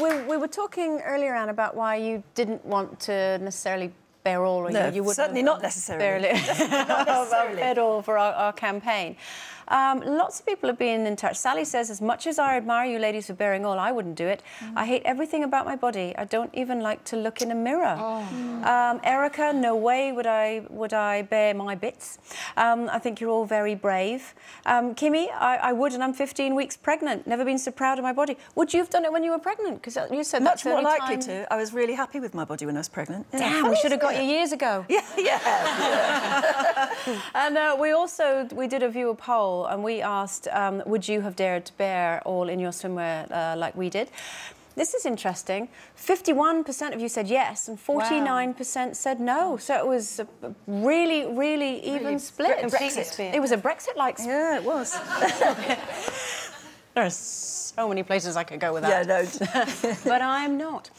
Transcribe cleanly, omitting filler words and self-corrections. We were talking earlier on about why you didn't want to necessarily bear all, or no, you wouldn't certainly not necessarily. Not necessarily. Bear all for our campaign. Lots of people have been in touch. Sally says, as much as I admire you ladies for bearing all, I wouldn't do it. I hate everything about my body. I don't even like to look in a mirror. Erica, no way would I bear my bits. I think you're all very brave. Kimmy, I would, and I'm 15 weeks pregnant. Never been so proud of my body. Would you have done it when you were pregnant? Because you said much more likely to. I was really happy with my body when I was pregnant. Yeah. Damn, we should have got you years ago. Yeah, yeah. And we did a viewer poll. And we asked, would you have dared to bear all in your swimwear like we did? This is interesting. 51% of you said yes, and 49% said no. So it was a really, really even split. Brexit. It was a Brexit-like split. Yeah, it was. There are so many places I could go with that. Yeah, no. But I'm not.